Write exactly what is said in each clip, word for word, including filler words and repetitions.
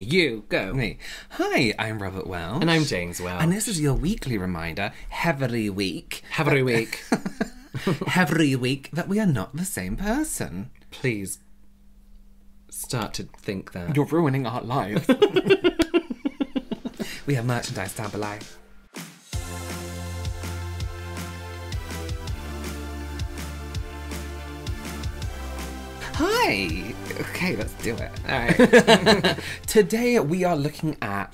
You go me. Hi, I'm Robert Welsh. And I'm James Wells. And this is your weekly reminder, every week. Every week. Every week that we are not the same person. Please start to think that. You're ruining our lives. We have merchandise down below. Hi! Okay, let's do it. All right. Today we are looking at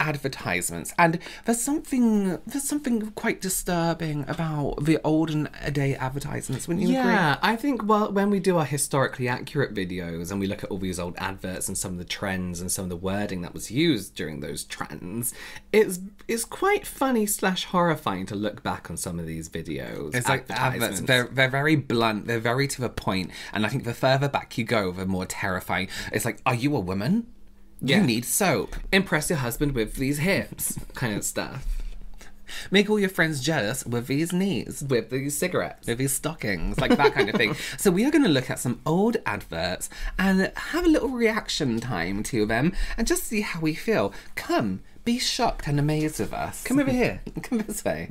advertisements, and there's something there's something quite disturbing about the olden day advertisements, wouldn't you yeah, agree? Yeah, I think well when we do our historically accurate videos and we look at all these old adverts and some of the trends and some of the wording that was used during those trends, it's it's quite funny slash horrifying to look back on some of these videos. It's like the adverts, they're, they're very blunt, they're very to the point, and I think the further back you go, the more terrifying. It's like, are you a woman? Yeah. You need soap. Impress your husband with these hips, kind of stuff. Make all your friends jealous with these knees. With these cigarettes. With these stockings, like that kind of thing. So we are going to look at some old adverts and have a little reaction time to them and just see how we feel. Come, be shocked and amazed with us. Come over here. Come this way.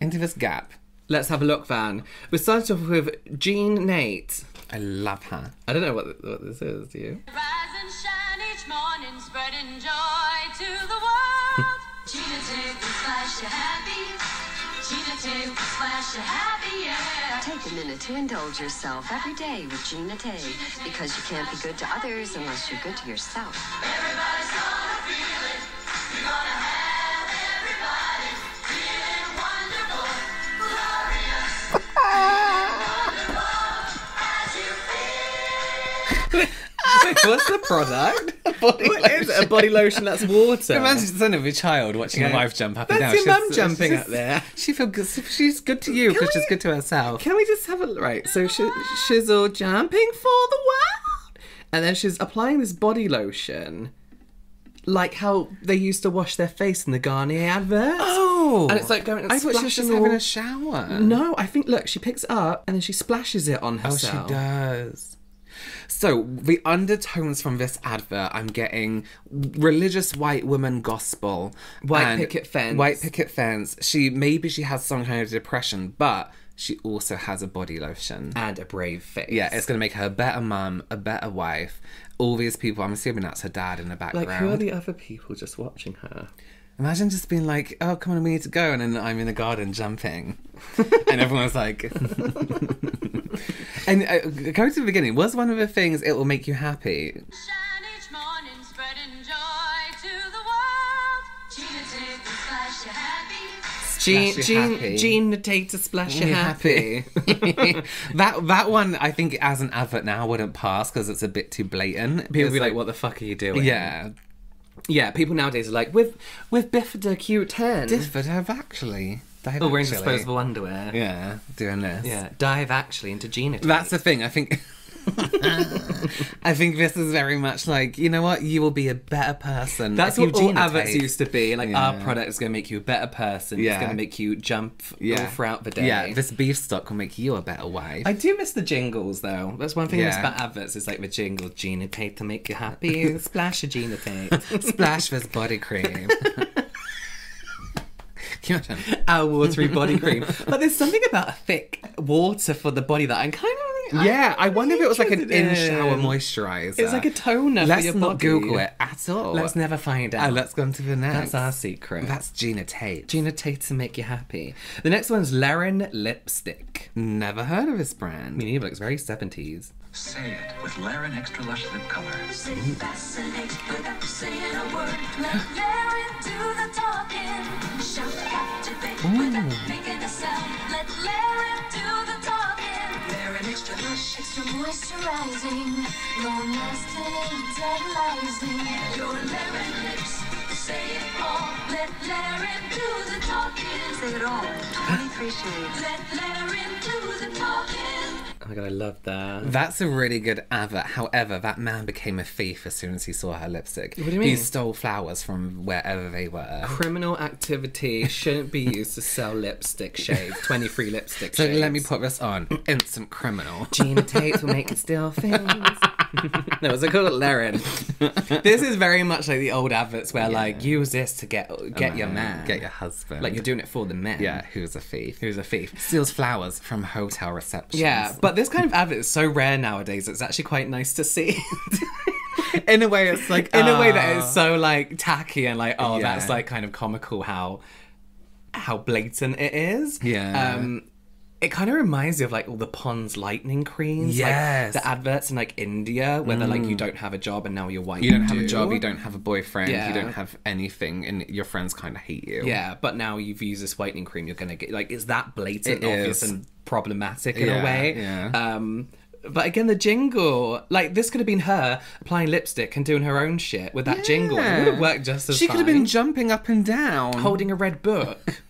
Into this gap. Let's have a look, Van. We started off with Jean Naté. I love her. I don't know what, what this is, do you? Rise and shine each morning, spreading joy to the world. Gina Tate will splash you happy. Gina Tate will splash you happy, yeah. Take a minute to indulge yourself every day with Gina Tate, because you can't be good to others unless you're good to yourself. Everybody's gonna feel it. You're gonna have everybody feeling wonderful, glorious. Wait, what's the product? A body what lotion. Is it? A body lotion that's water. Imagine the son of a child watching yeah. her wife jump up and down. That's your mum jumping up there. She feels good. She's good to you because she's good to herself. Can we just have a right? So she, she's all jumping for the world, and then she's applying this body lotion, like how they used to wash their face in the Garnier adverts. Oh, and it's like going. And I thought she was just having a shower. No, I think look, she picks it up and then she splashes it on herself. Oh, she does. So, the undertones from this advert, I'm getting religious white woman gospel. White picket fence. White picket fence. She, maybe she has some kind of depression, but she also has a body lotion. And a brave face. Yeah, it's going to make her a better mum, a better wife. All these people, I'm assuming that's her dad in the background. Like, who are the other people just watching her? Imagine just being like, oh, come on, we need to go. And then I'm in the garden jumping. And everyone's like... And uh, going to the beginning, was one of the things, it will make you happy. Shine each morning, spreading joy to the world. Gina Tate to splash you happy. Gina, Gina Tate to splash you happy. that that one, I think, as an advert now, wouldn't pass because it's a bit too blatant. People would be like, like, what the fuck are you doing? Yeah. Yeah, people nowadays are like, with with Bifida Q ten. Bifida, actually. Dive oh, wearing disposable underwear. Yeah, doing this. Yeah, dive actually into Gina Tate. That's the thing, I think... I think this is very much like, you know what, you will be a better person. That's what all adverts used to be. Like, yeah. Our product is going to make you a better person. Yeah. It's going to make you jump yeah. all throughout the day. Yeah, this beef stock will make you a better wife. I do miss the jingles, though. That's one thing yeah. I miss about adverts is, like, the jingle, Gina Tate to make you happy. Splash a Gina Tate. Splash this body cream. Our watery body cream. But there's something about a thick water for the body that I'm kind of... Yeah, I, I wonder if it was like an in-shower moisturizer. It's like a toner let's for your body. Let's not Google it at all. Let's never find out. Oh, let's go on to the next. That's our secret. That's Gina Tate. Gina Tate to make you happy. The next one's Laren lipstick. Never heard of this brand. Me neither. Looks very seventies. Say it with Laren Extra Lush Lip Color. Say fascinate without saying a word. Let Laren do the talking. Shout captivate without making a sound. Let Laren do the talking. Laren Extra Lush, extra moisturizing. Long lasting, tantalizing. Your Laren lips, say it all. Let Laren do the talking. Say it all. twenty-three shades. Let Laren do the talking. Oh my god, I love that. That's a really good advert. However, that man became a thief as soon as he saw her lipstick. What do you mean? He stole flowers from wherever they were. Criminal activity shouldn't be used to sell lipstick shades. twenty-three lipstick shades. So let me put this on. Instant criminal. Gina Tate will make you steal things. No, it's called Laren. This is very much like the old adverts where, yeah. like, use this to get get man, your man. Get your husband. Like, you're doing it for the men. Yeah, who's a thief. Who's a thief. Steals flowers from hotel receptions. Yeah, but this kind of advert is so rare nowadays, it's actually quite nice to see. In a way, it's like... In uh, a way that is so, like, tacky and, like, oh, yeah. that's, like, kind of comical how how blatant it is. Yeah. Um... It kind of reminds me of, like, all the Pond's lightning creams. Yes. Like, the adverts in, like, India, where mm. they're like, you don't have a job and now you're white. You don't do. have a job, you don't have a boyfriend, yeah. you don't have anything, and your friends kind of hate you. Yeah, but now you've used this whitening cream, you're going to get... Like, it's that blatant, it obvious, is. and problematic in yeah, a way. Yeah. Um, but again, the jingle... Like, this could have been her applying lipstick and doing her own shit with that yeah. jingle. It would have worked just as She fine. could have been jumping up and down. Holding a red book.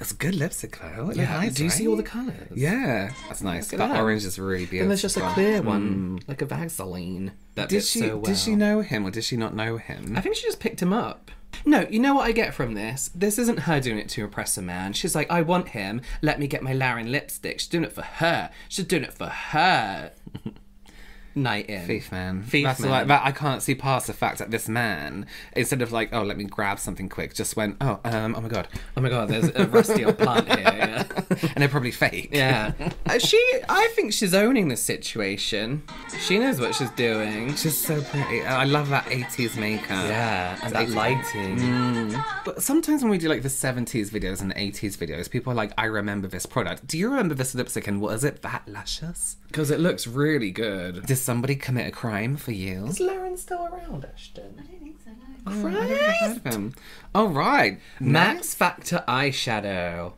It's good lipstick, Chloe. It yeah, nice, do you right? see all the colours? Yeah, that's nice. That, that orange is really beautiful. And there's just a clear one, mm. like a Vaseline. That did she? So well. Did she know him, or did she not know him? I think she just picked him up. No, you know what I get from this? This isn't her doing it to impress a man. She's like, I want him. Let me get my Laren lipstick. She's doing it for her. She's doing it for her. Night in. Thief man. Thief That's man. Like, that I can't see past the fact that this man, instead of like, oh, let me grab something quick, just went, oh, um, oh my God. Oh my God, there's a rusty old plant here. Yeah. And they're probably fake. Yeah. uh, she, I think she's owning the situation. She knows what she's doing. She's so pretty. I love that eighties makeup. Yeah. And that lighting. Mm. But sometimes when we do like the seventies videos and the eighties videos, people are like, I remember this product. Do you remember this lipstick and was it that luscious? Because it looks really good. Does somebody commit a crime for you? Is Laren still around, Ashton? I don't think so, no. Christ! I never heard of him. All right. Max nice. Factor eyeshadow.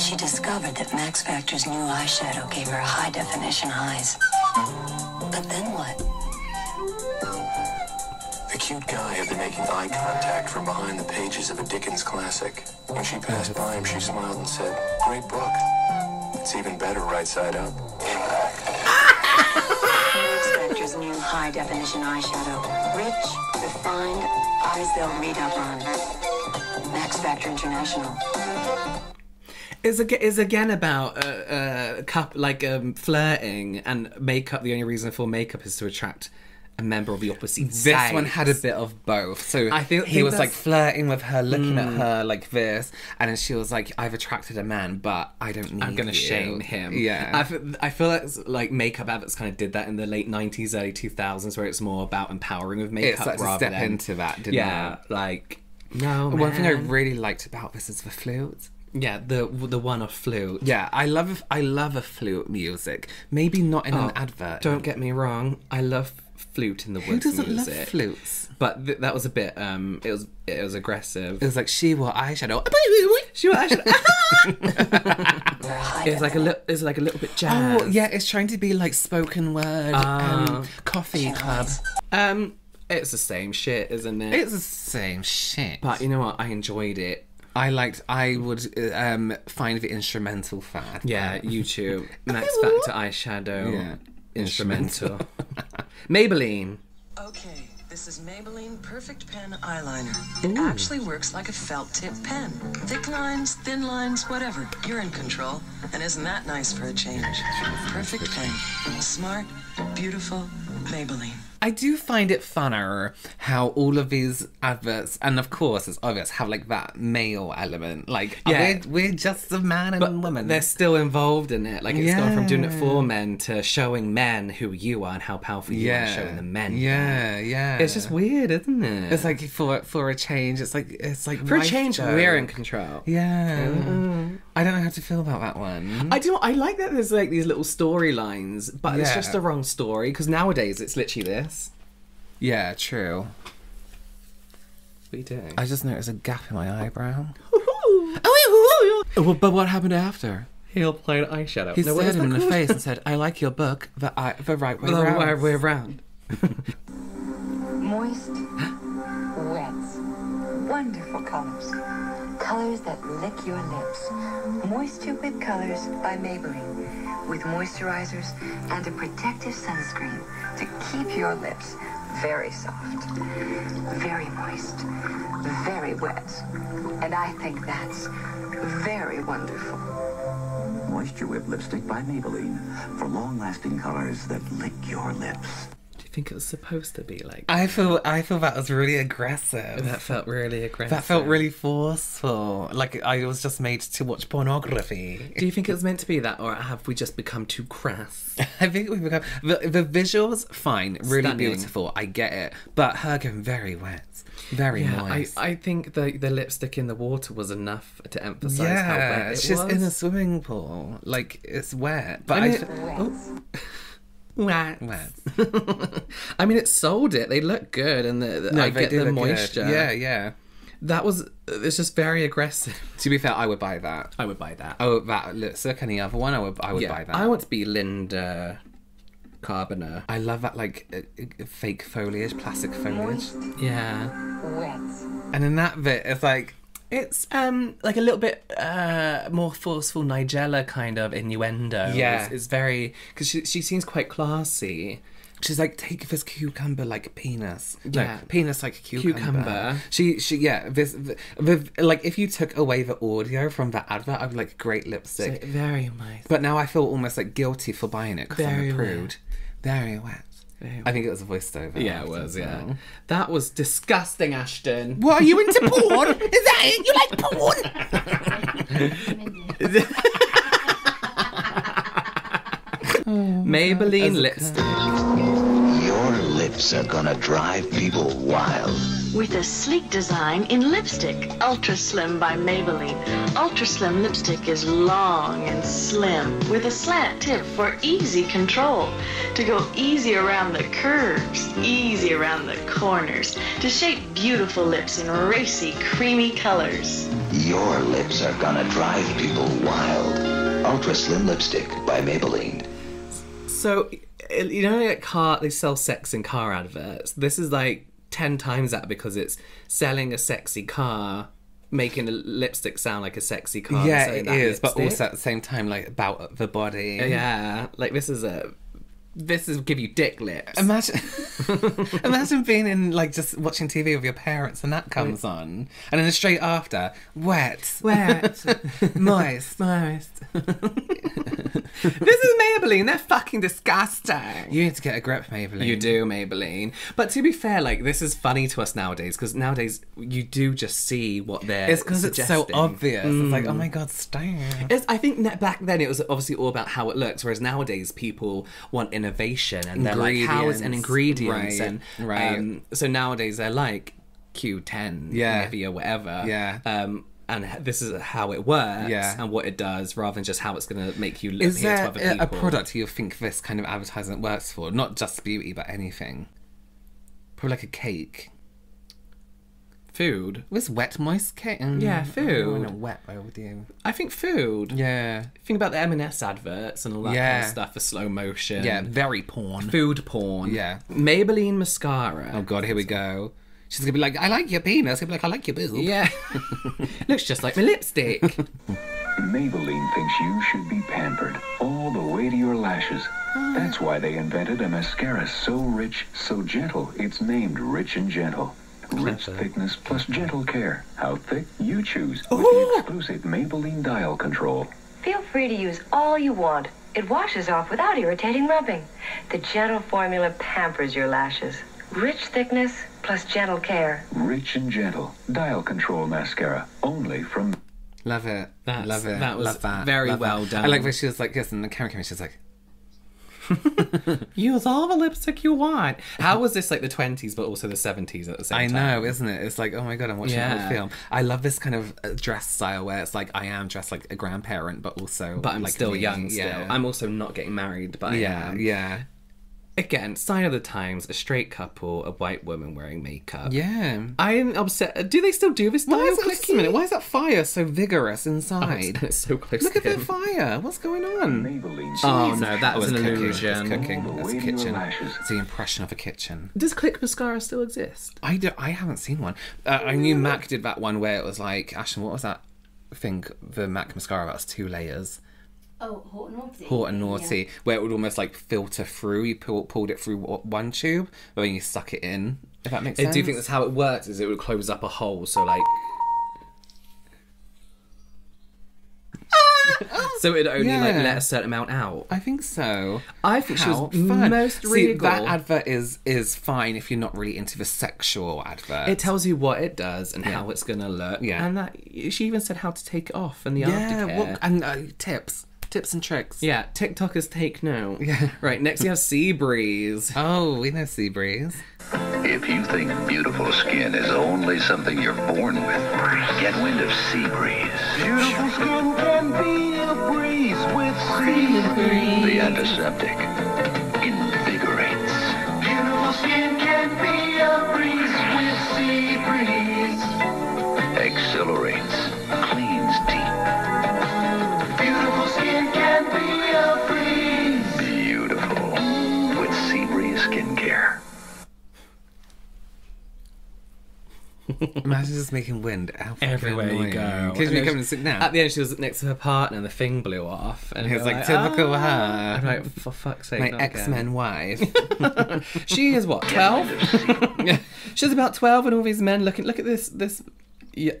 She discovered that Max Factor's new eyeshadow gave her high definition eyes. But then what? The cute guy had been making eye contact from behind the pages of a Dickens classic. When she passed by him, she smiled and said, great book. It's even better right side up. Max Factor's new high definition eyeshadow. Rich, refined, eyes they'll read up on. Max Factor International. Is again is again about a uh, cup uh, like um, flirting and makeup. The only reason for makeup is to attract a member of the opposite this sex. This one had a bit of both. So I think he was that's... like flirting with her, looking mm. at her like this, and then she was like, "I've attracted a man, but I don't need. I'm gonna you. shame him." Yeah, I feel, I feel like, like makeup adverts kind of did that in the late nineties, early two thousands, where it's more about empowering with makeup. It's like rather to step than, into that, didn't yeah, it? Yeah, like no. Man. One thing I really liked about this is the flute. Yeah, the the one of flute. Yeah, I love I love a flute music. Maybe not in oh, an advert. Don't get me wrong, I love. Flute in the woods. Who doesn't music. love flutes? But th that was a bit. Um, it was it was aggressive. It was like she wore eyeshadow. She wore eyeshadow. It's like a little. It's like a little bit jazz. Oh yeah, it's trying to be like spoken word. Oh. Um, coffee club. Um, it's the same shit, isn't it? It's the same shit. But you know what? I enjoyed it. I liked, I would um find the instrumental fad. Yeah, YouTube. Max Factor eyeshadow. Yeah. Instrumental. Maybelline. Okay, this is Maybelline Perfect Pen Eyeliner. It Ooh. actually works like a felt tip pen. Thick lines, thin lines, whatever. You're in control. And isn't that nice for a change? Perfect Pen. Smart, beautiful, Maybelline. I do find it funner how all of these adverts, and of course it's obvious, have like that male element. Like, yeah, oh, we're, we're just a man and but woman. They're still involved in it. Like, it's yeah. gone from doing it for men to showing men who you are and how powerful you yeah. are, showing the men. Yeah, yeah. It's just weird, isn't it? It's like for for a change. It's like it's like for a change, though. We're in control. Yeah. Mm-hmm. I don't know how to feel about that one. I do. I like that there's like these little storylines, but yeah. it's just the wrong story because nowadays it's literally this. Yeah, true. What are you doing? I just noticed a gap in my eyebrow. Oh, but what happened after? He applied eyeshadow. He no, stared him in the face and said, I like your book the, I, the right way the around. The right way around. Moist, wet, wonderful colors. Colors that lick your lips. Moisture with Colors by Maybelline. With moisturizers and a protective sunscreen to keep your lips very soft, very moist, very wet. And I think that's very wonderful. Moisture Whip Lipstick by Maybelline for long-lasting colors that lick your lips. Do you think it was supposed to be like that? I feel, I feel that was really aggressive. That felt really aggressive. That felt really forceful. Like I was just made to watch pornography. Do you think it was meant to be that, or have we just become too crass? I think we've become... The, the visuals, fine. Really Stunning. Beautiful. I get it. But her getting very wet. Very yeah, moist. I, I think the, the lipstick in the water was enough to emphasise yeah, how wet it she's was. She's in a swimming pool. Like, it's wet. But I... It, oh. Wet. Wet. I mean, it sold it. They look good and the, the, no, I get the moisture. Good. Yeah, yeah. That was... It's just very aggressive. To be fair, I would buy that. I would buy that. Oh, that lipstick and the other one, I would, I would yeah, buy that. I want to be Linda... Carboner. I love that, like, uh, fake foliage, plastic foliage. Yeah. Wet. And in that bit, it's like, it's um like a little bit uh more forceful Nigella kind of innuendo. Yeah. It's, it's very, because she, she seems quite classy. She's like, take this cucumber like penis. No, yeah. Penis like cucumber. Cucumber. She, she, yeah. This, the, the, like, if you took away the audio from that advert, I'd be like, great lipstick. So, very nice. But now I feel almost like guilty for buying it because I'm a prude. Very wet. Very wet. I think it was a voiceover. Yeah, it was. Yeah. Well. That was disgusting, Ashton. What, are you into porn? Is that it? You like porn? oh, Maybelline lipstick. Lips are gonna drive people wild. With a sleek design in lipstick, Ultra Slim by Maybelline. Ultra Slim lipstick is long and slim with a slant tip for easy control. To go easy around the curves, easy around the corners, to shape beautiful lips in racy, creamy colors. Your lips are gonna drive people wild. Ultra Slim lipstick by Maybelline. So... You know, like car, they sell sex in car adverts. This is like ten times that because it's selling a sexy car, making a lipstick sound like a sexy car. Yeah, it is, lipstick. But also at the same time, like about the body. Yeah, like this is a, this is give you dick lips. Imagine, imagine being in like just watching T V with your parents and that comes right. on, and then straight after, wet, wet, moist, moist. This is Maybelline. They're fucking disgusting. You need to get a grip, Maybelline. You do, Maybelline. But to be fair, like, this is funny to us nowadays because nowadays you do just see what they're It's because it's so obvious. Mm. It's like, oh my God, stop. It's, I think that back then it was obviously all about how it looks, whereas nowadays people want innovation and they're like, how is an ingredients? Right. And, right. Um, so nowadays they're like Q ten, yeah. Nivea, whatever. Yeah. Um, and this is how it works yeah. and what it does rather than just how it's going to make you live here to other people. Is there a product you think this kind of advertisement works for? Not just beauty, but anything. Probably like a cake. Food. This wet, moist cake. Mm. Yeah, food. Oh, wet, I would do. I think food. Yeah. Think about the M and S adverts and all that yeah. kind of stuff for slow motion. Yeah, very porn. Food porn. Yeah. Maybelline mascara. Oh God, here we go. She's going to be like, I like your penis. He'll be like, I like your boob. Yeah. Looks just like my lipstick. Maybelline thinks you should be pampered all the way to your lashes. Oh. That's why they invented a mascara so rich, so gentle, it's named Rich and Gentle. Rich thickness plus gentle care. How thick? You choose with Ooh. The exclusive Maybelline dial control. Feel free to use all you want. It washes off without irritating rubbing. The gentle formula pampers your lashes. Rich thickness plus gentle care. Rich and Gentle dial control mascara only from. Love it. That's, love it. That was love that. Very love well that. Done. I like when she was like this, and the camera came. She's like, use all the lipstick you want. How was this like the twenties, but also the seventies at the same I time? I know, isn't it? It's like, oh my God, I'm watching yeah. a whole film. I love this kind of dress style where it's like I am dressed like a grandparent, but also but I'm like still me. Young. Still, yeah. I'm also not getting married, but I yeah, am. yeah. Again, sign of the times, a straight couple, a white woman wearing makeup. Yeah. I'm upset. Do they still do this style? Why is that, a minute. Why is that fire so vigorous inside? Oh, it's so close Look to at him. That fire. What's going on? Maybelline. Oh, no, that was an cooking. illusion. It's cooking. Oh, it's a kitchen. It's the impression of a kitchen. Does Click Mascara still exist? I, do, I haven't seen one. Uh, I knew yeah. Mac did that one where it was like, Ashton, what was that thing, the Mac mascara that's two layers? Oh, hot and naughty. Hot and naughty, yeah. Where it would almost like filter through. You pull, pulled it through one tube, but then you suck it in. If that makes sense. I do think that's how it works. Is it would close up a hole, so like. Ah, I'm So it'd only yeah. like let a certain amount out. I think so. I think How she was fun. most regal. See, that advert is is fine if you're not really into the sexual advert. It tells you what it does and yeah. how it's gonna look. Yeah, and that she even said how to take it off and the yeah, aftercare what, and uh, tips. Tips and tricks. Yeah, TikTokers take note. Yeah. Right, next we have Sea Breeze. Oh, we know Sea Breeze. If you think beautiful skin is only something you're born with, get wind of Sea Breeze. Beautiful skin can be a breeze with Sea Breeze. The antiseptic invigorates. Beautiful skin can be a breeze with Sea Breeze. Accelerates, cleans deep. Imagine just making wind everywhere you go. Because you come and sit down. At the end, she was next to her partner, and the thing blew off, and he was like, like "Typical oh. her." I'm like, "For fuck's sake, my X-Men wife." She is what, twelve? She's about twelve, and all these men looking. Look at this, this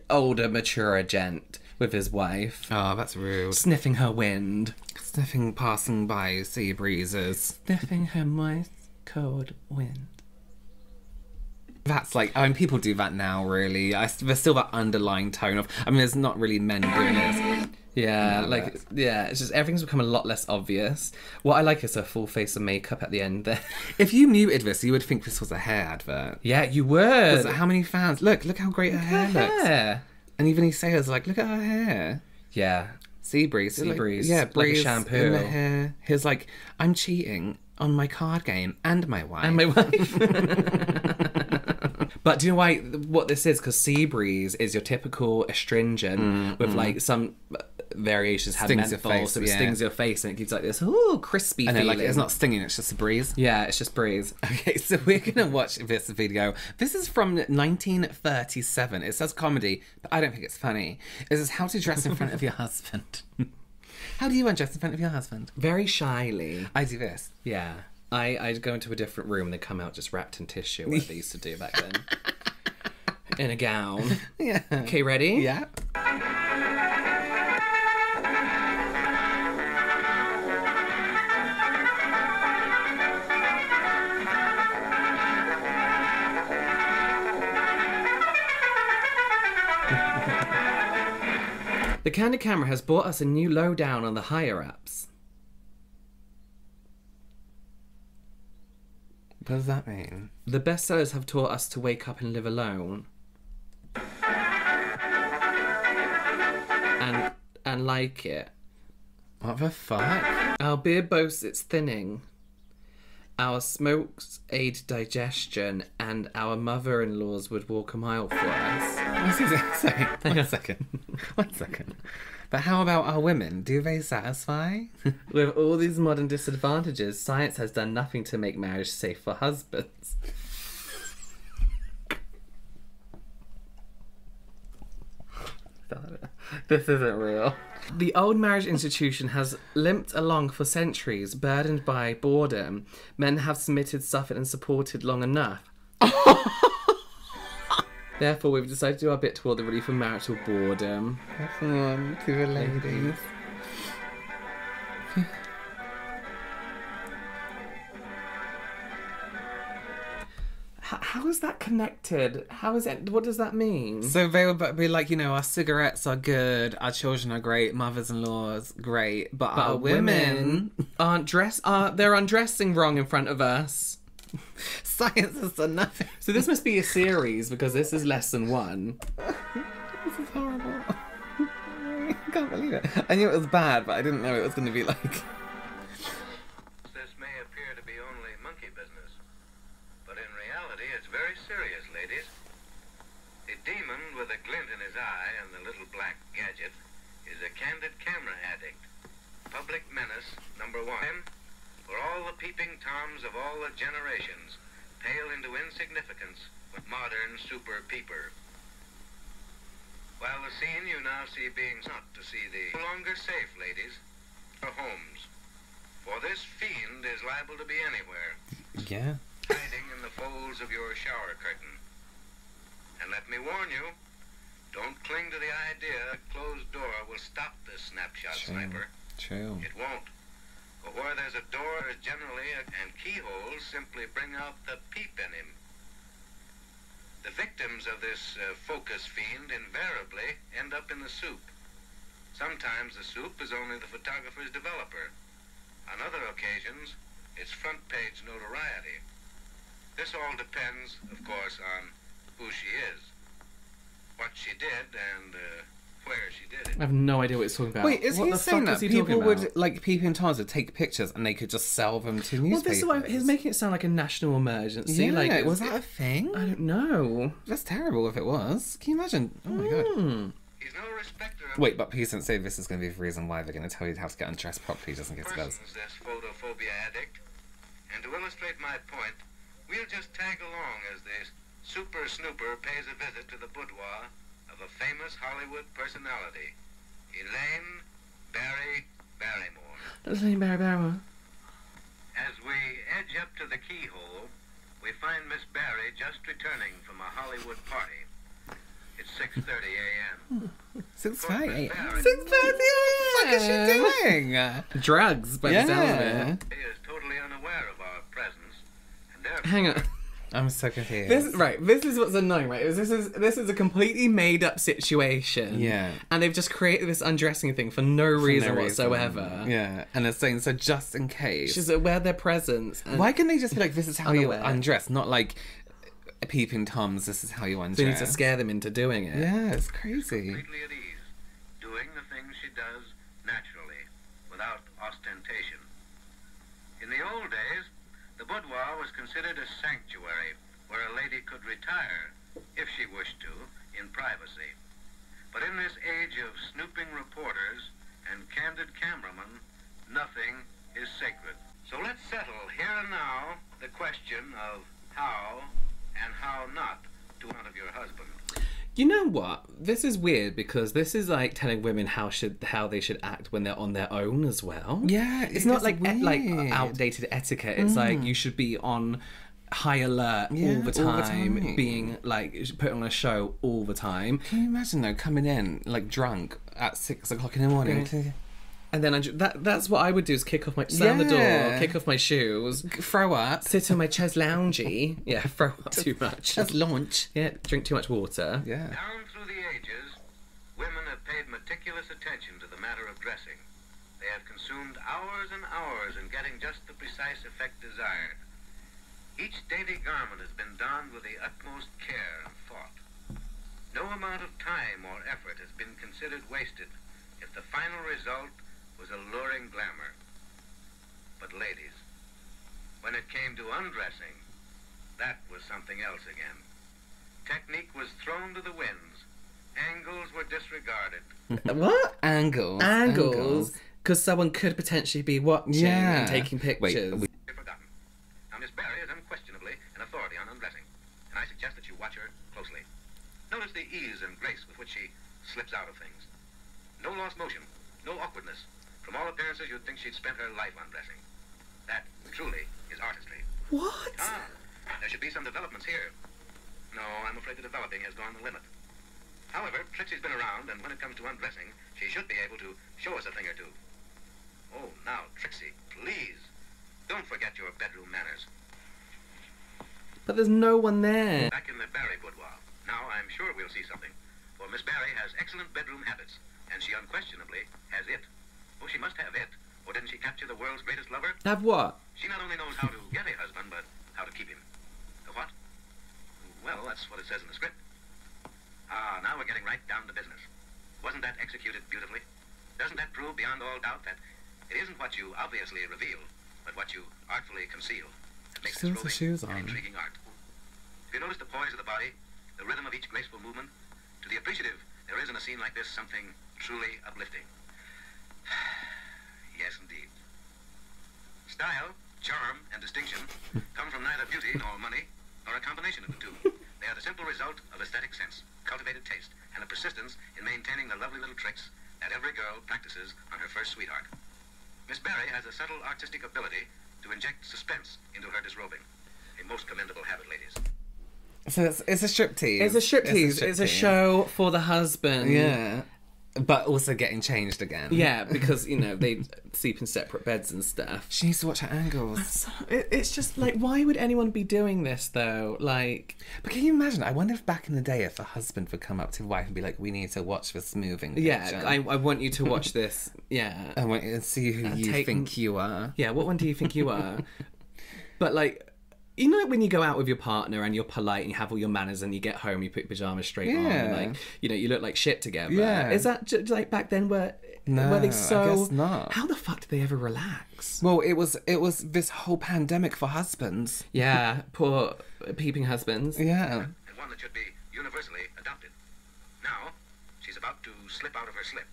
older, mature gent with his wife. Oh, that's rude. Sniffing her wind, sniffing passing by sea breezes, sniffing her moist, cold wind. That's like, I mean, people do that now, really. I, there's still that underlying tone of, I mean, there's not really men doing this. Yeah, like, it. yeah, it's just, everything's become a lot less obvious. What I like is her full face of makeup at the end there. If you muted this, you would think this was a hair advert. Yeah, you would. How many fans? Look, look how great look her hair her looks. Hair. And even his sailors are like, look at her hair. Yeah. Sea breeze. Sea like, breeze. Yeah, breeze. Like shampoo. In the hair. He's like, I'm cheating on my card game and my wife. And my wife. But do you know why, what this is? Because Sea Breeze is your typical astringent mm, with mm. like some variations have menthol, so it yeah. stings your face and it gives like this ooh crispy and feeling. Like, it's not stinging, it's just a breeze. Yeah, it's just breeze. Okay, so we're gonna watch this video. This is from nineteen thirty-seven. It says comedy, but I don't think it's funny. It says how to dress in front of your husband. How do you undress in front of your husband? Very shyly. I do this. Yeah. I, I'd go into a different room and they come out just wrapped in tissue, like they used to do back then. In a gown. Yeah. Okay, ready? Yeah. The Candy Camera has brought us a new lowdown on the higher ups. What does that mean? The bestsellers have taught us to wake up and live alone. And and like it. What the fuck? Our beer boasts its thinning. Our smokes aid digestion, and our mother-in-laws would walk a mile for us. Sorry, one second. One second. But how about our women? Do they satisfy? With all these modern disadvantages, science has done nothing to make marriage safe for husbands. This isn't real. The old marriage institution has limped along for centuries, burdened by boredom. Men have submitted, suffered, and supported long enough. Therefore, we've decided to do our bit toward the relief of marital boredom. That's on to the ladies. How is that connected? How is it? What does that mean? So they would be like, you know, our cigarettes are good, our children are great, mothers-in-law's great, but, but our women, women aren't dress. Are they're undressing wrong in front of us? Science has done nothing. So this must be a series because this is lesson one. This is horrible. I can't believe it. I knew it was bad, but I didn't know it was going to be like. Peeping toms of all the generations pale into insignificance with modern super peeper. While the scene you now see being sought to see the no longer safe ladies or homes, for this fiend is liable to be anywhere. Yeah. Hiding in the folds of your shower curtain. And let me warn you, don't cling to the idea a closed door will stop this snapshot sniper. True. It won't. But where there's a door is generally a, and keyholes simply bring out the peep in him. The victims of this uh, focus fiend invariably end up in the soup. Sometimes the soup is only the photographer's developer. On other occasions, it's front page notoriety. This all depends, of course, on who she is, what she did, and uh, where she did it. I have no idea what it's talking about. Wait, is what he saying that he people would, like, people in Tarzan take pictures and they could just sell them to newspapers? Well, this is why he's making it sound like a national emergency. Yeah, like, was that a thing? I don't know. That's terrible if it was. Can you imagine? Oh, my mm. God. He's no respecter of... Wait, but please don't say this is going to be the reason why they're going to tell you how to get undressed properly. Doesn't get to those. This photophobia addict. And to illustrate my point, we'll just tag along as this super snooper pays a visit to the boudoir of a famous Hollywood personality, Elaine Barry Barrymore. That's Elaine Barry Barrymore. As we edge up to the keyhole, we find Miss Barry just returning from a Hollywood party. It's six thirty a m six thirty a m six thirty a m What is she doing? Drugs, by yeah. the sound of it. She is totally unaware of our presence, and therefore... Hang on. I'm so confused. This, right, this is what's annoying, right? This is this is a completely made-up situation. Yeah. And they've just created this undressing thing for no reason for no whatsoever. Reason. Yeah. And they're saying, so just in case. She's aware of their presence. Why can they just be like, this is how unaware. you undress? Not like, peeping toms, this is how you undress. So you need to scare them into doing it. Yeah, it's crazy. Completely at ease, doing the things she does naturally, without ostentation. In the old days, the boudoir was considered a sanctuary where a lady could retire, if she wished to, in privacy. But in this age of snooping reporters and candid cameramen, nothing is sacred. So let's settle here and now the question of how and how not to one of your husbands. You know what? This is weird because this is like telling women how should how they should act when they're on their own as well. Yeah, it's, it's not like et like outdated etiquette. It's mm. like you should be on high alert yeah, all, the time, all the time, being like put on a show all the time. Can you imagine though coming in like drunk at six o'clock in the morning? Yeah. And then I, that, that's what I would do is kick off my... Slam yeah. the door, kick off my shoes. Throw up. Sit on my chaise loungy. Yeah, throw up too much. Just launch. Yeah, drink too much water. Yeah. Down through the ages, women have paid meticulous attention to the matter of dressing. They have consumed hours and hours in getting just the precise effect desired. Each dainty garment has been donned with the utmost care and thought. No amount of time or effort has been considered wasted if the final result... was alluring glamour. But ladies, when it came to undressing, that was something else again. Technique was thrown to the winds. Angles were disregarded. What? Angles. Angles? Because someone could potentially be watching yeah. and taking pictures. Wait, we... forgotten. Now, Miss Barry is unquestionably an authority on undressing, and I suggest that you watch her closely. Notice the ease and grace with which she slips out of things. No lost motion, no awkwardness. From all appearances, you'd think she'd spent her life undressing. That, truly, is artistry. What? Ah, there should be some developments here. No, I'm afraid the developing has gone the limit. However, Trixie's been around, and when it comes to undressing, she should be able to show us a thing or two. Oh, now, Trixie, please, don't forget your bedroom manners. But there's no one there. Back in the Barry boudoir. Now, I'm sure we'll see something. For Miss Barry has excellent bedroom habits, and she unquestionably has it. Oh, she must have it. Or didn't she capture the world's greatest lover? Have what? She not only knows how to get a husband, but how to keep him. The what? Well, that's what it says in the script. Ah, now we're getting right down to business. Wasn't that executed beautifully? Doesn't that prove beyond all doubt that it isn't what you obviously reveal, but what you artfully conceal that makes this roving and intriguing art? Have you noticed the poise of the body, the rhythm of each graceful movement? To the appreciative, there is in a scene like this something truly uplifting. Yes, indeed. Style, charm, and distinction come from neither beauty nor money, nor a combination of the two. They are the simple result of aesthetic sense, cultivated taste, and a persistence in maintaining the lovely little tricks that every girl practices on her first sweetheart. Miss Barry has a subtle artistic ability to inject suspense into her disrobing. A most commendable habit, ladies. So it's, it's a striptease. It's a striptease. It's a, strip it's a show for the husband. Yeah. But also getting changed again. Yeah, because, you know, they sleep in separate beds and stuff. She needs to watch her angles. So, it, it's just, like, why would anyone be doing this, though? Like... But can you imagine? I wonder if back in the day, if a husband would come up to his wife and be like, we need to watch for smoothing. Yeah, I, I want you to watch this. Yeah. I want you to see who uh, you take... think you are. Yeah, what one do you think you are? But, like... You know, like when you go out with your partner and you're polite and you have all your manners and you get home, you put your pajamas straight yeah. on, and like, you know, you look like shit together. Yeah. Is that just like back then where no, were they so? I guess not. How the fuck did they ever relax? Well, it was it was this whole pandemic for husbands. Yeah, poor peeping husbands. Yeah. And one that should be universally adopted. Now, she's about to slip out of her slip.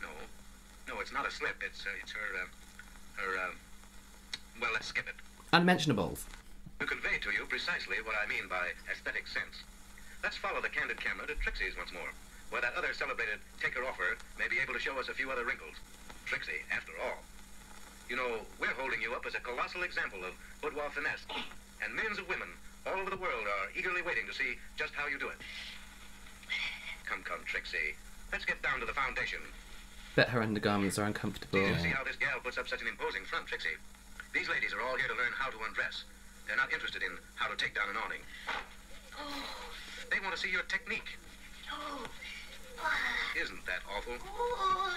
No, no, it's not a slip. It's uh, it's her uh, her. Uh, well, let's skip it. Unmentionables. To convey to you precisely what I mean by aesthetic sense, let's follow the candid camera to Trixie's once more, where that other celebrated taker-offer may be able to show us a few other wrinkles. Trixie, after all. You know, we're holding you up as a colossal example of boudoir finesse, and millions of women all over the world are eagerly waiting to see just how you do it. Come, come, Trixie. Let's get down to the foundation. Bet her undergarments are uncomfortable. Did you see how this gal puts up such an imposing front, Trixie? These ladies are all here to learn how to undress. They're not interested in how to take down an awning. Oh. They want to see your technique. Oh. Isn't that awful? Oh.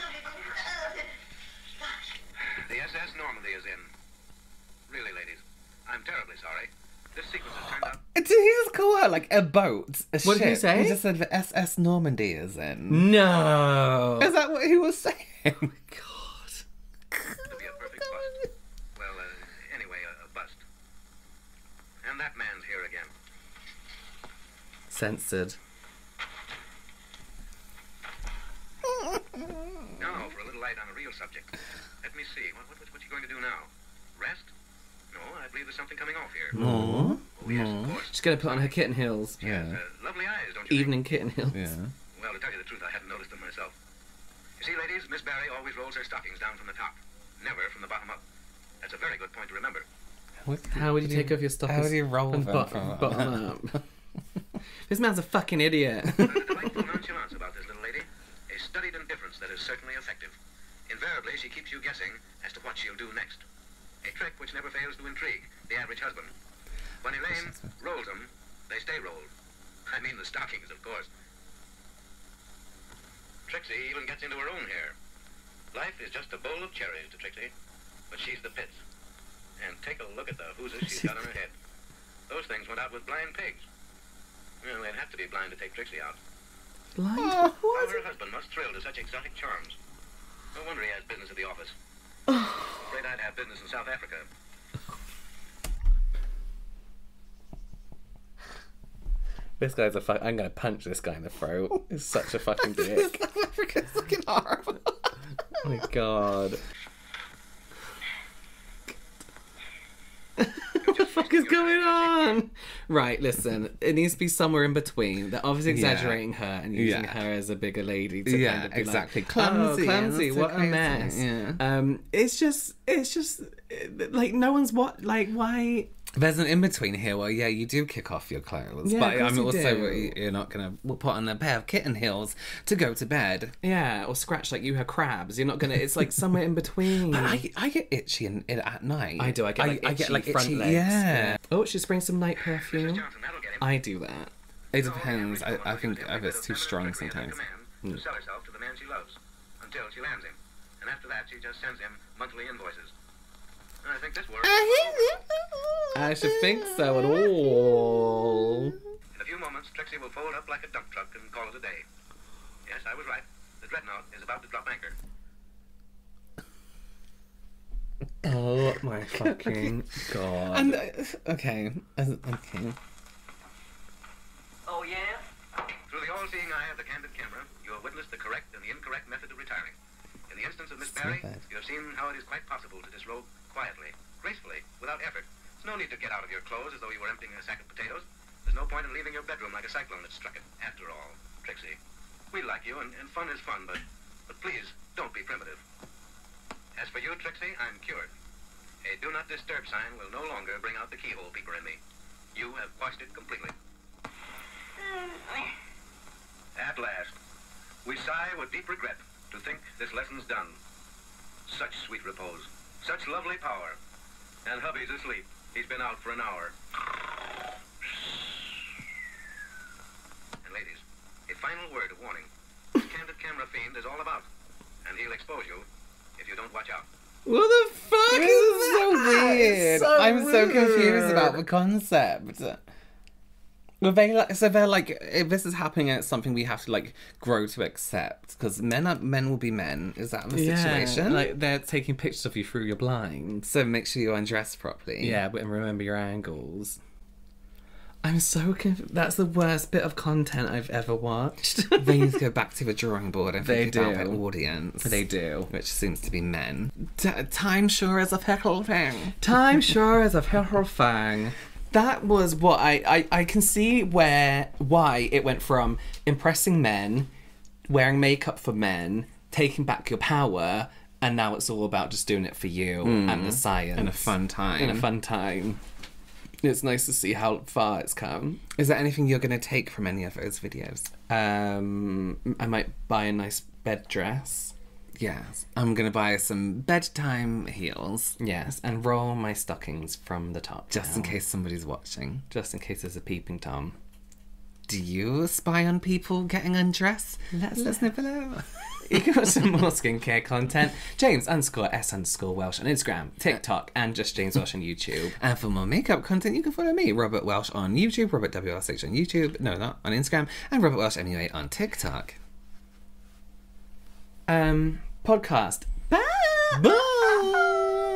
The S S Normandy is in. Really, ladies, I'm terribly sorry. This sequence has turned out... Did he just call her, like, a boat? A what ship? Did he say? He just said the S S Normandy is in. No! Is that what he was saying? Oh, my God. That man's here again. Censored. Now for a little light on a real subject. Let me see. What what what are you going to do now? Rest? No, I believe there's something coming off here. No. Oh, yes, of course. She's gonna put on her kitten heels. Yeah. Yes, uh, lovely eyes, don't you? Evening think? Kitten heels. Yeah. Well, to tell you the truth, I hadn't noticed them myself. You see, ladies, Miss Barry always rolls her stockings down from the top, never from the bottom up. That's a very good point to remember. What, how would you take you, off your stockings? How would you roll them bottom, bottom up? This man's a fucking idiot. A delightful nonchalance about this little lady. A studied indifference that is certainly effective. Invariably, she keeps you guessing as to what she'll do next. A trick which never fails to intrigue the average husband. When Elaine rolls them, they stay rolled. I mean the stockings, of course. Trixie even gets into her own hair. Life is just a bowl of cherries to Trixie, but she's the pits. And take a look at the hoosers she's got on her head. Those things went out with blind pigs. Well, they'd have to be blind to take Trixie out. Blind? Oh, what? Her husband must thrill to such exotic charms. No wonder he has business at the office. Oh. Afraid I'd have business in South Africa. This guy's a fuck. I'm gonna punch this guy in the throat. He's such a fucking dick. South Africa's fucking horrible. Oh my God. What the fuck is going on? Right, listen. It needs to be somewhere in between. They're obviously exaggerating yeah. her and using yeah. her as a bigger lady to yeah, kind of be exactly. like, clumsy, oh, clumsy. What so a mess. Yeah. Um, it's just, it's just like no one's what, like why? There's an in between here where yeah, you do kick off your clothes, yeah, but I'm also do. You're not gonna put on a pair of kitten heels to go to bed. Yeah, or scratch like you her crabs. You're not gonna. It's like somewhere in between. But I I get itchy in, in, at night. I do. I get like, I, itchy, I get, like front itchy, legs. Yeah. yeah. Oh, she's spraying some night perfume. I do that. It depends. I I think if it's too strong sometimes. Mm. Sell herself to the man she loves until she lands him, and after that she just sends him monthly invoices. I think this works. I should think so at all. In a few moments, Trixie will fold up like a dump truck and call it a day. Yes, I was right. The dreadnought is about to drop anchor. Oh my fucking God. And, uh, okay. Okay. Oh, yeah? Through the all-seeing eye of the candid camera, you have witnessed the correct and the incorrect method of retiring. In the instance of Miss Barry, so you have seen how it is quite possible to disrobe quietly, gracefully, without effort. There's no need to get out of your clothes as though you were emptying a sack of potatoes. There's no point in leaving your bedroom like a cyclone that struck it. After all, Trixie, we like you, and, and fun is fun, but, but please, don't be primitive. As for you, Trixie, I'm cured. A do not disturb sign will no longer bring out the keyhole peeper in me. You have quashed it completely. At last, we sigh with deep regret to think this lesson's done. Such sweet repose, such lovely power. And hubby's asleep. He's been out for an hour. And ladies, a final word of warning. The Candid Camera Fiend is all about, and he'll expose you if you don't watch out. What the fuck? This is so weird. So I'm weird. so confused about the concept. Were they like, so they're like, if this is happening and it's something we have to like grow to accept, because men are, men will be men. Is that the yeah, situation? Like they're taking pictures of you through your blind. So make sure you undress properly. Yeah, but remember your angles. I'm so confused. That's the worst bit of content I've ever watched. They need to go back to the drawing board and think about their audience. They do. Which seems to be men. T time sure is a pickle thing. Time sure is a pickle thing. That was what I, I... I can see where... why it went from impressing men, wearing makeup for men, taking back your power, and now it's all about just doing it for you mm. and the science. And a fun time. And a fun time. It's nice to see how far it's come. Is there anything you're going to take from any of those videos? Um, I might buy a nice bed dress. Yes. I'm going to buy some bedtime heels. Yes, and roll my stockings from the top. Just down. In case somebody's watching. Just in case there's a peeping Tom. Do you spy on people getting undressed? Let's listen below. You can watch some more skincare content. James underscore S underscore Welsh on Instagram, TikTok, and just James Welsh on YouTube. And for more makeup content, you can follow me, Robert Welsh, on YouTube, Robert W S H on YouTube, no, not on Instagram, and Robert Welsh M U A on TikTok. Um, podcast. Bye! Bye!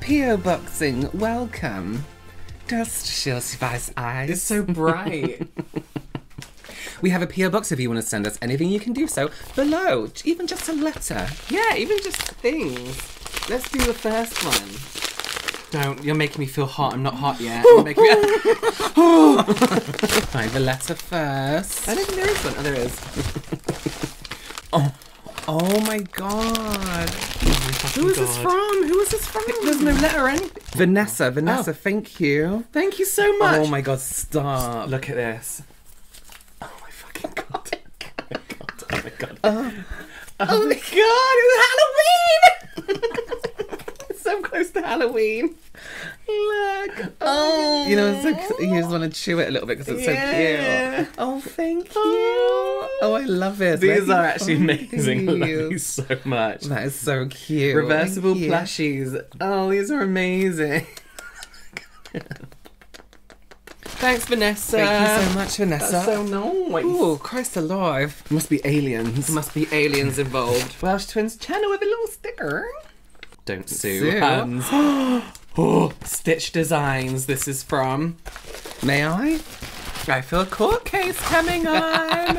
P O Boxing, welcome. Dust shields vice eyes. It's so bright. We have a P O Box if you want to send us anything, you can do so below. Even just a letter. Yeah, even just things. Let's do the first one. Don't, you're making me feel hot. I'm not hot yet. You're making me... Find the letter first. I don't think there is one. Oh, there is. Oh. Oh my god. Who is this from? Who is this from? There's no letter or anything. Vanessa, Vanessa, oh. thank you. Thank you so much. Oh my god, stop. Look at this. Oh my fucking god. Oh my god. Oh my god. Oh, oh. oh my god, it's Halloween! So close to Halloween. Look. Oh. You know, so, you just want to chew it a little bit because it's yeah. so cute. Oh, thank you. Oh, oh I love it. These are actually amazing. I love these so much. That is so cute. Reversible plushies. Oh, these are amazing. Thanks, Vanessa. Thank you so much, Vanessa. That's so nice. Ooh, Christ alive. Must be aliens. Must be aliens involved. Welsh Twins channel with a little sticker. Don't sue. sue. Hands. Oh, Stitch Designs. This is from. May I? I feel a court case coming on.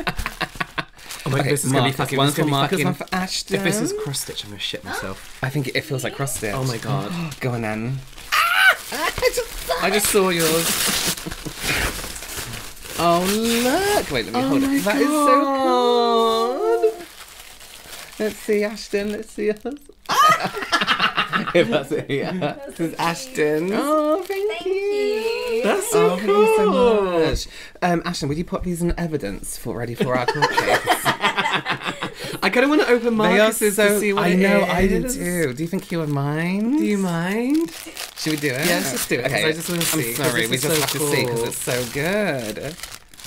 Oh my okay, god, this is going to be fucking. One for Marcus, fucking... one for Ashton. If this is cross stitch, I'm going to shit myself. I think it, it feels like cross stitch. Oh my god. Go on, Anne. Ah! I just saw, I just saw yours. Oh look! Wait, let me oh hold it. God. That is so cool. Let's see, Ashton. Let's see us. If that's it, yeah. That's this is Ashton. Oh, thank, thank you. you. That's so oh, cool. Thank you so much. Um, Ashton, would you pop these in evidence for ready for our court case? I kind of want to open Marcus's so, to see what I know, I do too. Do you think you would mind? Do you mind? Should we do it? Yes, let's do it. Okay. I just want to see. I'm sorry, we just so have cool. to see because it's so good.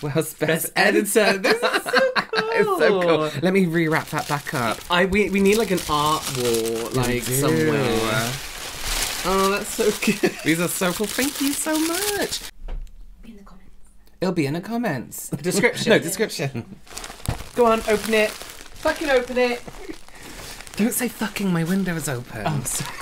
Wells best, best editor. This is so cool. It's so cool. Let me rewrap that back up. I we we need like an art wall like somewhere. Oh, that's so good. These are so cool. Thank you so much. Be in the comments. It'll be in the comments. The description. No description. Go on, open it. Fucking open it. Don't say fucking. My window is open. Oh, I'm sorry.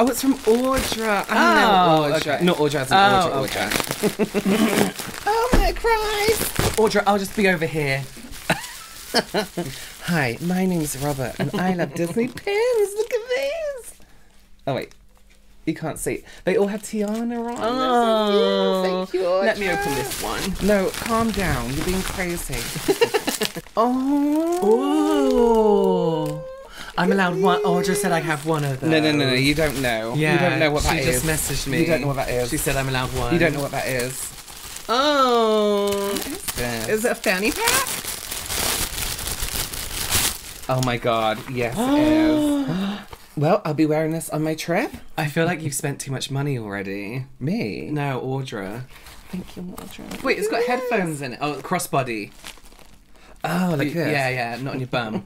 Oh, it's from Audra. I oh, know Audra. Okay. Not Audra. It's an oh, Audra. Okay. Audra. Oh my Christ. Audra, I'll just be over here. Hi, my name's Robert and I love Disney pins. Look at these. Oh wait, you can't see. They all have tiara on. Oh, thank you, Audra. Let me open this one. No, calm down. You're being crazy. Oh. Ooh. I'm allowed one. Audra said I have one of them. No, no, no, no. You don't know. Yeah, you don't know what that is. She just messaged me. You don't know what that is. She said I'm allowed one. You don't know what that is. Oh. What is this? Is it a fanny pack? Oh my God. Yes, it is. Well, I'll be wearing this on my trip. I feel like you've spent too much money already. Me? No, Audra. Thank you, Audra. Wait, it's got headphones in it. Oh, crossbody. Oh, like this? Yeah, yeah, not on your bum.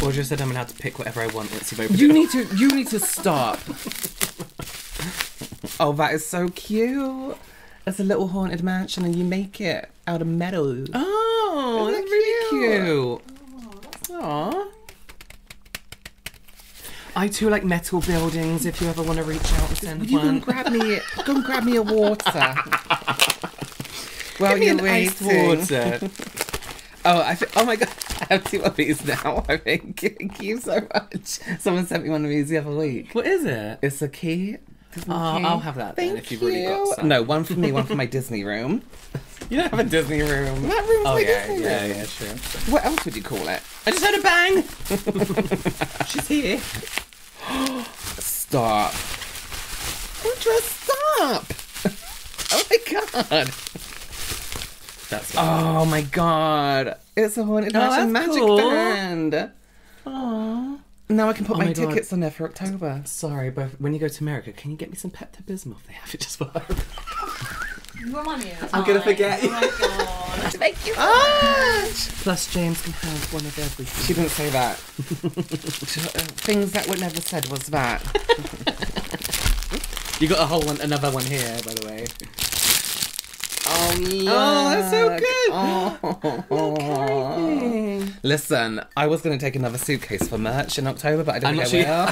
Audra said I'm allowed to pick whatever I want once you've opened it. You need to, you need to stop. Oh, that is so cute. It's a little haunted mansion and you make it out of metal. Oh, isn't that's really cute. cute. Aw. I too like metal buildings if you ever want to reach out and send you one. You can grab me, go and grab me a water. Well, you're iced water. Oh, I oh my God, I have two of these now. I think. Thank you so much. Someone sent me one of these the other week. What is it? It's a key. Disney oh, key. I'll have that Thank then if you've you. really got some. No, one for me, one for my Disney room. You don't have a Disney room. That room's oh, my yeah, Disney yeah, room. Yeah, yeah, true. What else would you call it? I just heard a bang. She's here. Stop. Audra, stop. Oh my God. That's oh my God! It's a haunted mansion oh, magic cool. band. Aww. Now I can put oh my, my tickets God. on there for October. Sorry, but when you go to America, can you get me some Pepto Bismol? They have it just for her. Money. I'm gonna forget. Oh my God! Thank you so oh. much. Plus, James can have one of everything. She didn't say that. Things that were never said was that. You got a whole one, another one here, by the way. Oh, yeah. Oh, that's so good. Oh. Oh. Listen, I was going to take another suitcase for merch in October, but I don't know where to.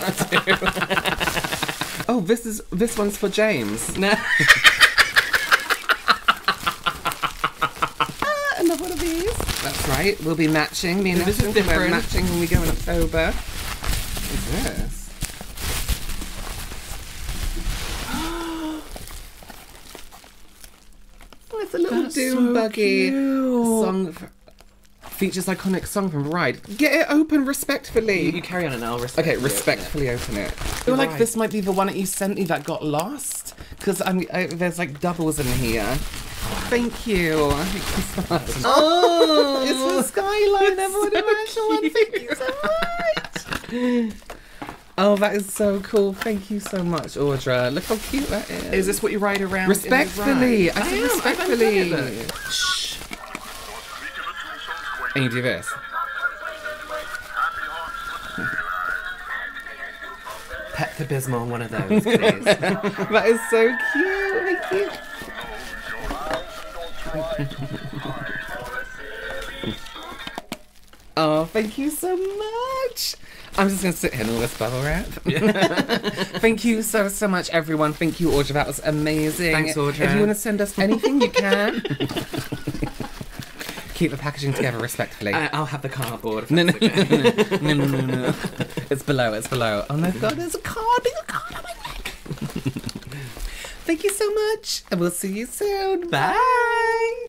Oh, this is this one's for James. No. Ah, another one of these. That's right. We'll be matching. Me and this is different. We're matching when we go in October. What is this? It's a little That's doom so buggy cute. song. For, features iconic song from Ride. Get it open respectfully. You, you carry on and I'll respectfully Okay, respectfully open it. Open it. I feel right. like this might be the one that you sent me that got lost. Because I'm I, there's like doubles in here. Thank you. Oh, it's the skyline. It's so one. Thank you so much. Oh, that is so cool. Thank you so much, Audra. Look how cute that is. Is this what you ride around? Respectfully. In the ride? I, I said am. respectfully. I'm Shh. And you do this. Pepto Bismol on one of those, please. That is so cute. Thank you. Oh, thank you so much. I'm just going to sit here in all this bubble wrap. Thank you so, so much, everyone. Thank you, Audra. That was amazing. Thanks, Audra. If you want to send us anything, you can. Keep the packaging together respectfully. I, I'll have the cardboard. No, no, okay. no, no, no, no, no. It's below, it's below. Oh, my God, there's a card. There's a card on my neck. Thank you so much, and we'll see you soon. Bye. Bye.